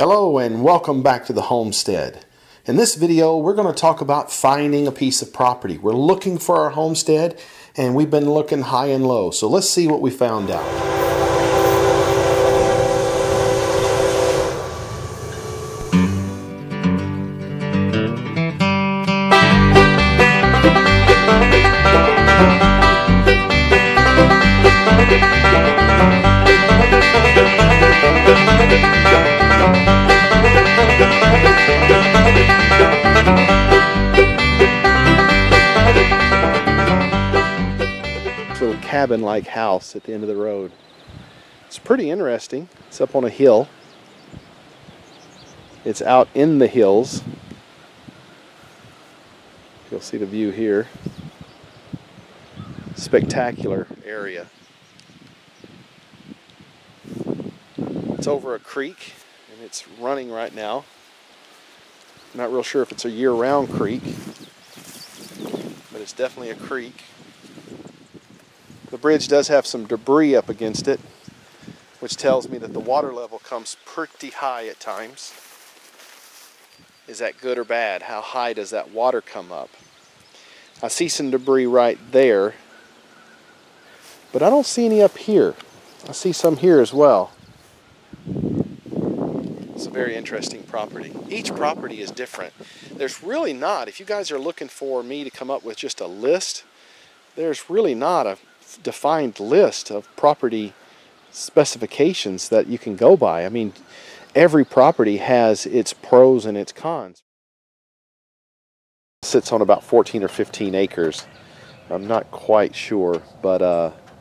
Hello and welcome back to the homestead. In this video we're going to talk about finding a piece of property. We're looking for our homestead and we've been looking high and low. So let's see what we found out. Cabin-like house at the end of the road. It's pretty interesting. It's up on a hill. It's out in the hills. You'll see the view here. Spectacular area. It's over a creek and it's running right now. I'm not real sure if it's a year-round creek, but it's definitely a creek. The bridge does have some debris up against it, which tells me that the water level comes pretty high at times. Is that good or bad? How high does that water come up? I see some debris right there, but I don't see any up here. I see some here as well. It's a very interesting property. Each property is different. There's really not, if you guys are looking for me to come up with just a list, there's really not a defined list of property specifications that you can go by. I mean, every property has its pros and its cons. It sits on about 14 or 15 acres. I'm not quite sure, but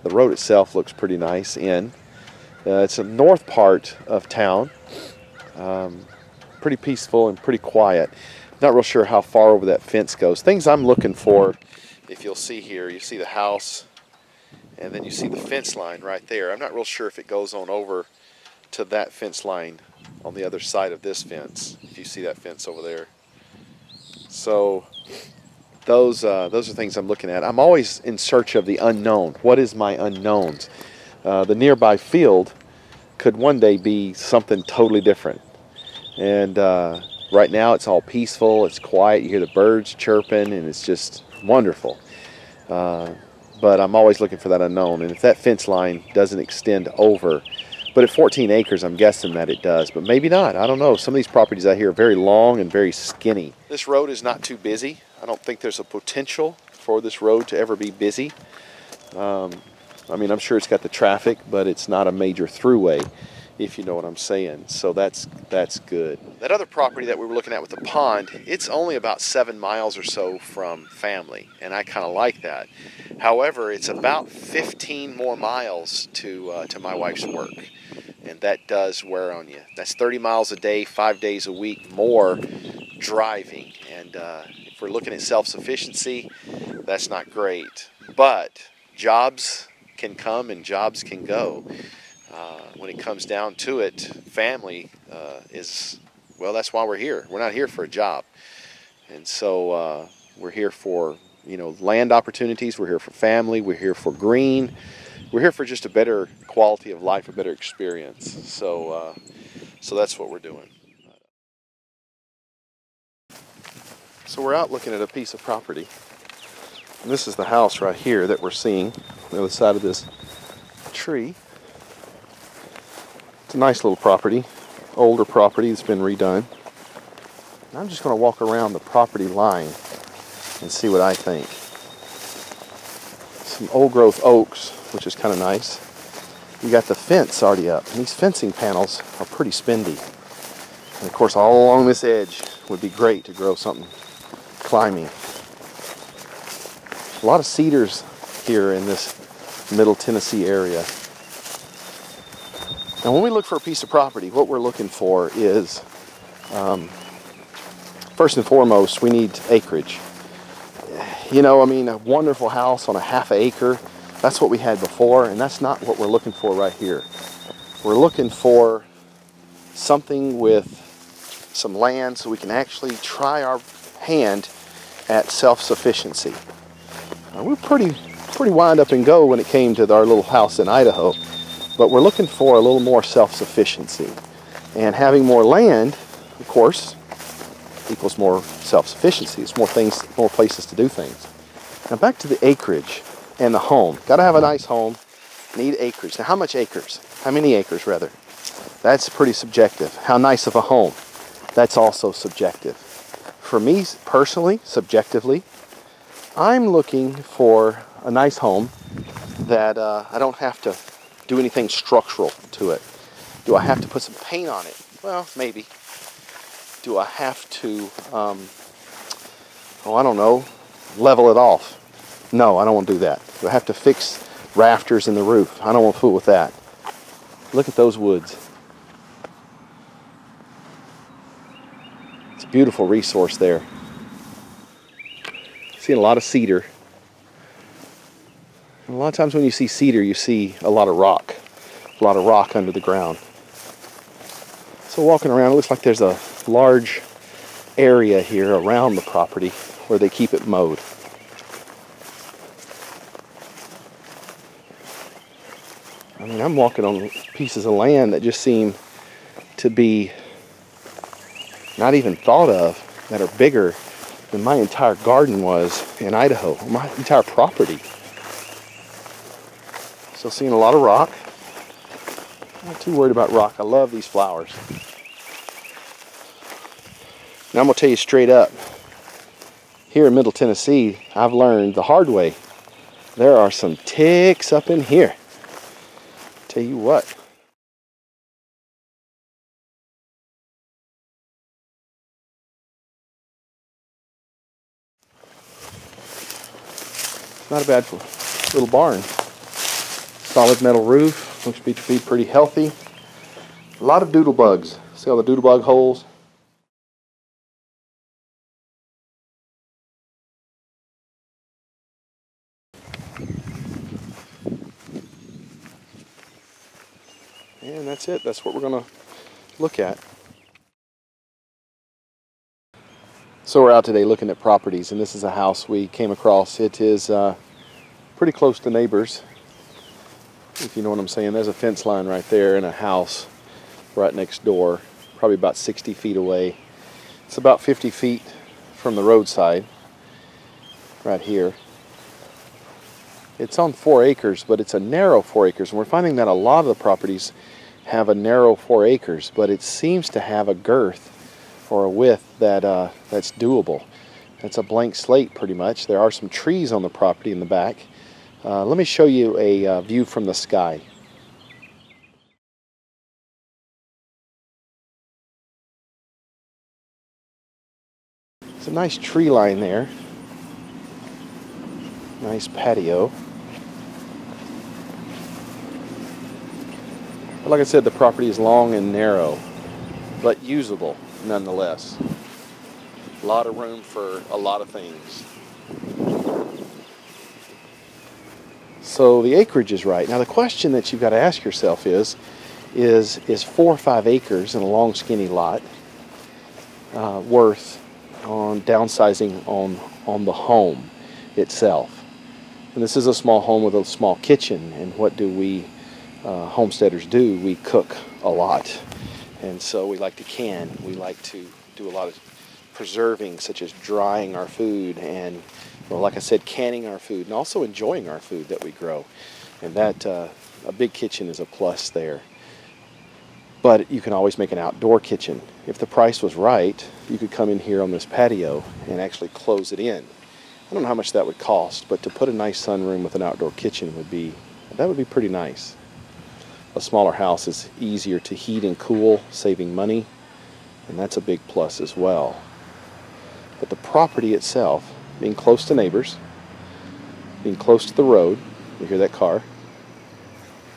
the road itself looks pretty nice in. It's the north part of town. Pretty peaceful and pretty quiet. Not real sure how far over that fence goes. Things I'm looking for, if you'll see here, you see the house, and then you see the fence line right there. I'm not real sure if it goes on over to that fence line on the other side of this fence, if you see that fence over there. So those are things I'm looking at. I'm always in search of the unknown. What is my unknowns? The nearby field could one day be something totally different. And right now it's all peaceful, it's quiet, you hear the birds chirping, and it's just wonderful. But I'm always looking for that unknown, and if that fence line doesn't extend over, but at 14 acres I'm guessing that it does, but maybe not. I don't know. Some of these properties out here are very long and very skinny. This road is not too busy. I don't think there's a potential for this road to ever be busy. I mean, I'm sure it's got the traffic, but it's not a major throughway, if you know what I'm saying. So that's good. That other property that we were looking at with the pond, it's only about 7 miles or so from family, and I kind of like that. However, it's about 15 more miles to my wife's work, and that does wear on you. That's 30 miles a day, 5 days a week more driving, and if we're looking at self-sufficiency, that's not great. But jobs can come and jobs can go. When it comes down to it, family is, well, that's why we're here. We're not here for a job. And so we're here for, you know, land opportunities. We're here for family. We're here for green. We're here for just a better quality of life, a better experience. So, so that's what we're doing. So we're out looking at a piece of property. And this is the house right here that we're seeing on the other side of this tree. It's a nice little property, older property that's been redone. And I'm just going to walk around the property line and see what I think. Some old growth oaks, which is kind of nice. You got the fence already up, and these fencing panels are pretty spendy. And of course, all along this edge would be great to grow something climbing. A lot of cedars here in this Middle Tennessee area. Now, when we look for a piece of property, what we're looking for is, first and foremost, we need acreage. You know, I mean, a wonderful house on a half acre, that's what we had before, and that's not what we're looking for right here. We're looking for something with some land so we can actually try our hand at self-sufficiency. We're pretty wind up and go when it came to our little house in Idaho. But we're looking for a little more self-sufficiency. And having more land, of course, equals more self-sufficiency. It's more things, more places to do things. Now back to the acreage and the home. Got to have a nice home. Need acreage. Now how much acres? How many acres, rather? That's pretty subjective. How nice of a home? That's also subjective. For me, personally, subjectively, I'm looking for a nice home that I don't have to do anything structural to it. Do I have to put some paint on it? Well, maybe. Do I have to, I don't know, level it off? No, I don't want to do that. Do I have to fix rafters in the roof? I don't want to fool with that. Look at those woods. It's a beautiful resource there. Seeing a lot of cedar. And a lot of times when you see cedar, you see a lot of rock under the ground. So walking around, it looks like there's a large area here around the property where they keep it mowed. I mean, I'm walking on pieces of land that just seem to be not even thought of, that are bigger than my entire garden was in Idaho, my entire property. So seeing a lot of rock. Not too worried about rock. I love these flowers. Now I'm going to tell you straight up, here in Middle Tennessee, I've learned the hard way. There are some ticks up in here. Tell you what. Not a bad little barn. Solid metal roof, looks to be pretty healthy. A lot of doodle bugs. See all the doodle bug holes? And that's it. That's what we're going to look at. So we're out today looking at properties, and this is a house we came across. It is pretty close to neighbors, if you know what I'm saying. There's a fence line right there and a house right next door, probably about 60 feet away. It's about 50 feet from the roadside right here. It's on 4 acres, but it's a narrow 4 acres. And we're finding that a lot of the properties have a narrow 4 acres, but it seems to have a girth or a width that that's doable. That's a blank slate pretty much. There are some trees on the property in the back. Let me show you a view from the sky. It's a nice tree line there. Nice patio. But like I said, the property is long and narrow, but usable nonetheless. A lot of room for a lot of things. So the acreage is right. Now the question that you've got to ask yourself is 4 or 5 acres in a long skinny lot worth on downsizing on the home itself? And this is a small home with a small kitchen, and what do we homesteaders do? We cook a lot. And so we like to can. We like to do a lot of preserving, such as drying our food and, well, like I said, canning our food, and also enjoying our food that we grow. And that, a big kitchen is a plus there. But you can always make an outdoor kitchen. If the price was right, you could come in here on this patio and actually close it in. I don't know how much that would cost, but to put a nice sunroom with an outdoor kitchen would be, that would be pretty nice. A smaller house is easier to heat and cool, saving money, and that's a big plus as well. But the property itself, being close to neighbors, being close to the road, you hear that car,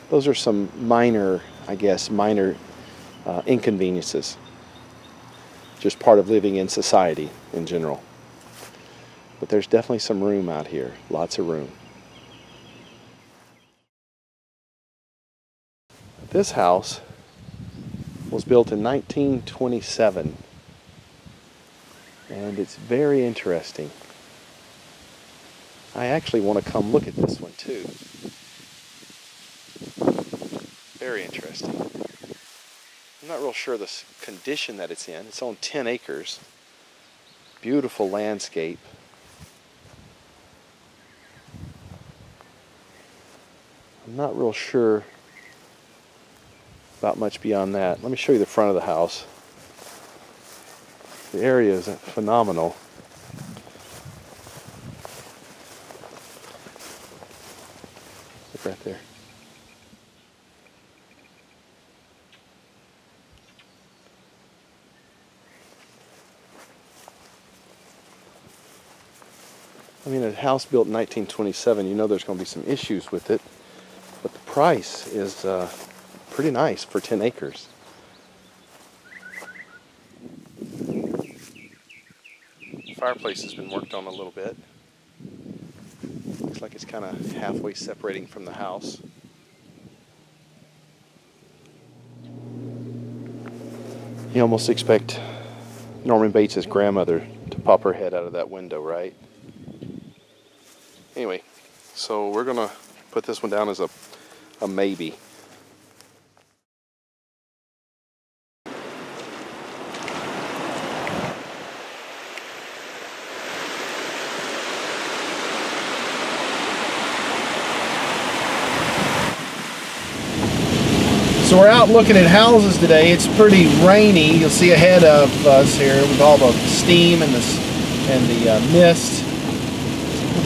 those are some minor, I guess, minor inconveniences. Just part of living in society in general. But there's definitely some room out here, lots of room. This house was built in 1927, and it's very interesting. I actually want to come look at this one too. Very interesting. not real sure the condition that it's in. It's on 10 acres. Beautiful landscape. I'm not real sure about much beyond that. Let me show you the front of the house. The area is phenomenal. Look right there. I mean, a house built in 1927, you know there's going to be some issues with it, but the price is pretty nice for 10 acres. The fireplace has been worked on a little bit. Looks like it's kind of halfway separating from the house. You almost expect Norman Bates' grandmother to pop her head out of that window, right? Anyway, so we're going to put this one down as a maybe. So we're out looking at houses today. It's pretty rainy. You'll see ahead of us here with all the steam and the mist.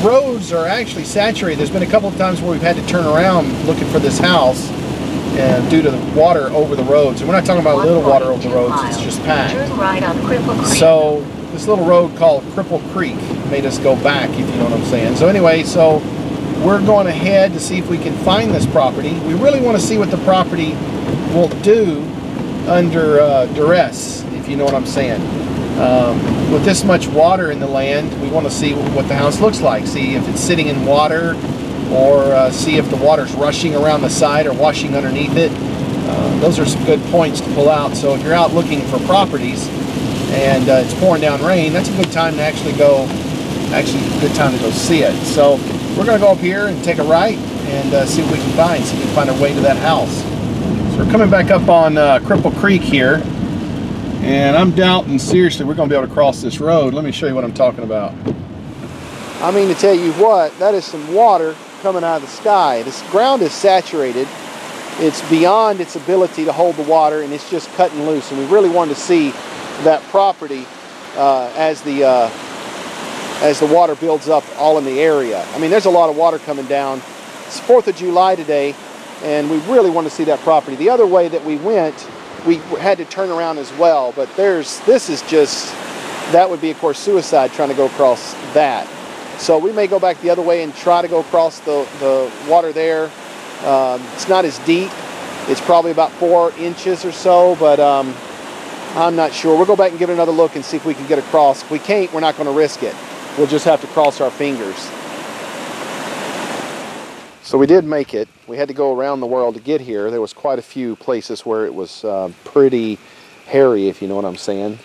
Roads are actually saturated. There's been a couple of times where we've had to turn around looking for this house due to the water over the roads. And we're not talking about little water over the roads, it's just packed. So this little road called Cripple Creek made us go back, if you know what I'm saying. So anyway, so we're going ahead to see if we can find this property. We really want to see what the property will do under duress, if you know what I'm saying. With this much water in the land, we want to see what the house looks like. See if it's sitting in water, or see if the water's rushing around the side or washing underneath it. Those are some good points to pull out. So if you're out looking for properties and it's pouring down rain, that's a good time to go see it. So we're going to go up here and take a right and see what we can find. See if we can find our way to that house. So we're coming back up on Cripple Creek here. And I'm doubting, seriously, we're going to be able to cross this road. Let me show you what I'm talking about. I mean, to tell you what, that is some water coming out of the sky. This ground is saturated. It's beyond its ability to hold the water, and it's just cutting loose. And we really wanted to see that property as the water builds up all in the area. I mean, there's a lot of water coming down. It's 4th of July today, and we really want to see that property. The other way that we went, we had to turn around as well, but this is just, that would be of course suicide trying to go across that. So we may go back the other way and try to go across the water there. It's not as deep. It's probably about 4 inches or so, but I'm not sure. We'll go back and give it another look and see if we can get across. If we can't, we're not going to risk it. We'll just have to cross our fingers. So we did make it. We had to go around the world to get here. There was quite a few places where it was pretty hairy, if you know what I'm saying.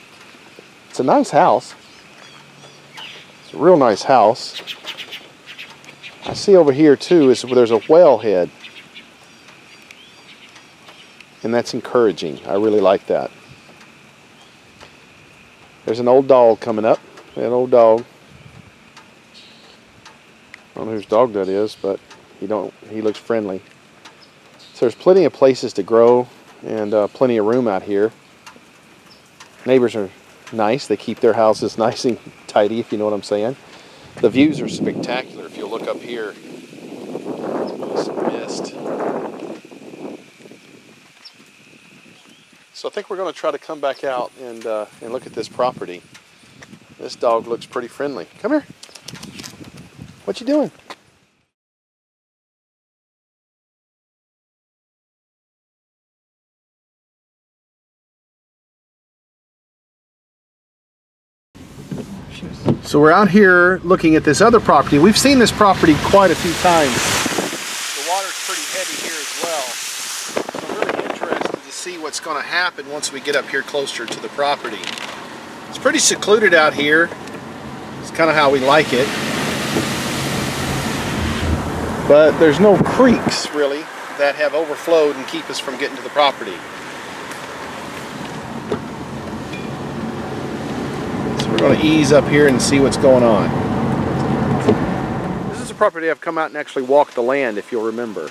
It's a nice house. It's a real nice house. I see over here too is where there's a well head. And that's encouraging. I really like that. There's an old dog coming up. An old dog. I don't know whose dog that is, but he looks friendly. So there's plenty of places to grow and plenty of room out here. Neighbors are nice. They keep their houses nice and tidy, if you know what I'm saying. The views are spectacular. If you look up here, some mist. So I think we're going to try to come back out and look at this property. This dog looks pretty friendly. Come here. What you doing? So we're out here looking at this other property. We've seen this property quite a few times. The water's pretty heavy here as well. So I'm really interested to see what's going to happen once we get up here closer to the property. It's pretty secluded out here. It's kind of how we like it. But there's no creeks really that have overflowed and keep us from getting to the property. going to ease up here and see what's going on. This is a property I've come out and actually walked the land, if you'll remember.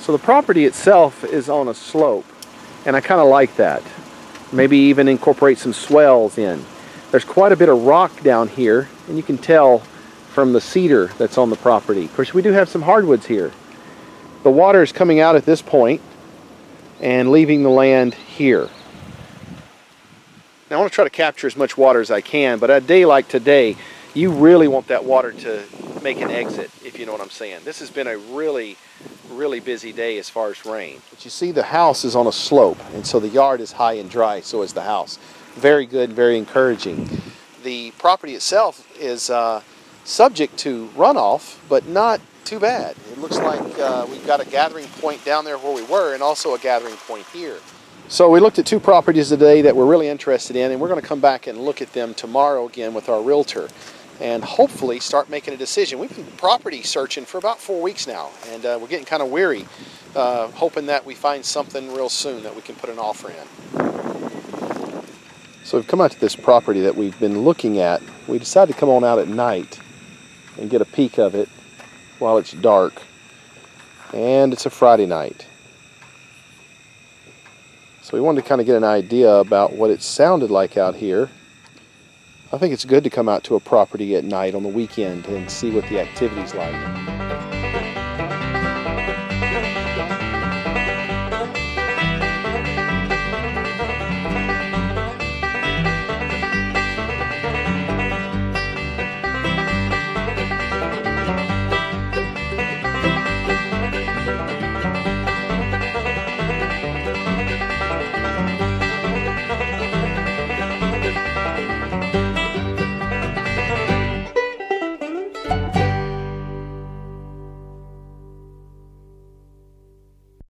So the property itself is on a slope, and I kind of like that. Maybe even incorporate some swells in. There's quite a bit of rock down here, and you can tell from the cedar that's on the property. Of course, we do have some hardwoods here. The water is coming out at this point and leaving the land here. Now, I want to try to capture as much water as I can, but a day like today, you really want that water to make an exit, if you know what I'm saying. This has been a really busy day as far as rain. But you see the house is on a slope, and so the yard is high and dry, so is the house. Very good, very encouraging. The property itself is subject to runoff, but not too bad. It looks like we've got a gathering point down there where we were, and also a gathering point here. So we looked at two properties today that we're really interested in, and we're going to come back and look at them tomorrow again with our realtor, and hopefully start making a decision. We've been property searching for about 4 weeks now, and we're getting kind of weary, hoping that we find something real soon that we can put an offer in. So we've come out to this property that we've been looking at. We decided to come on out at night and get a peek of it while it's dark, and it's a Friday night. So we wanted to kind of get an idea about what it sounded like out here. I think it's good to come out to a property at night on the weekend and see what the activity's like.